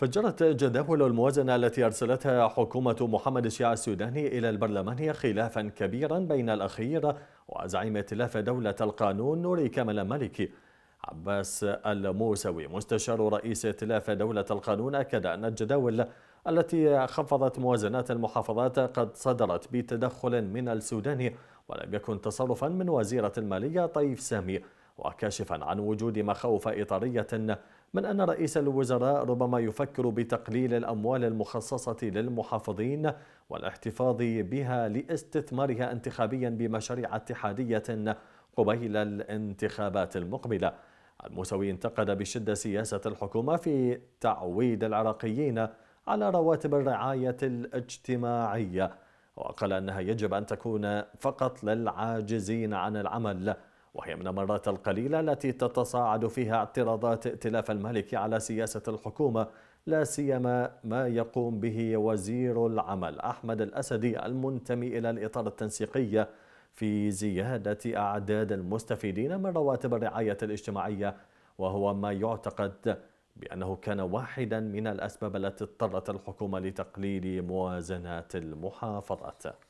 فجرت جداول الموازنة التي أرسلتها حكومة محمد الشيع السوداني إلى البرلمان خلافا كبيرا بين الأخير وزعيم ائتلاف دولة القانون نوري كامل الملكي. عباس الموسوي مستشار رئيس ائتلاف دولة القانون أكد أن الجداول التي خفضت موازنات المحافظات قد صدرت بتدخل من السودان ولم يكن تصرفا من وزيرة المالية طيف سامي، وكاشفا عن وجود مخاوف إطارية من أن رئيس الوزراء ربما يفكر بتقليل الأموال المخصصة للمحافظين والاحتفاظ بها لاستثمارها انتخابيا بمشاريع اتحادية قبيل الانتخابات المقبلة. الموسوي انتقد بشدة سياسة الحكومة في تعويد العراقيين على رواتب الرعاية الاجتماعية، وقال أنها يجب أن تكون فقط للعاجزين عن العمل، وهي من المرات القليلة التي تتصاعد فيها اعتراضات ائتلاف الملكي على سياسة الحكومة، لا سيما ما يقوم به وزير العمل أحمد الأسدي المنتمي إلى الإطار التنسيقي في زيادة أعداد المستفيدين من رواتب الرعاية الاجتماعية، وهو ما يعتقد بأنه كان واحدا من الأسباب التي اضطرت الحكومة لتقليل موازنات المحافظات.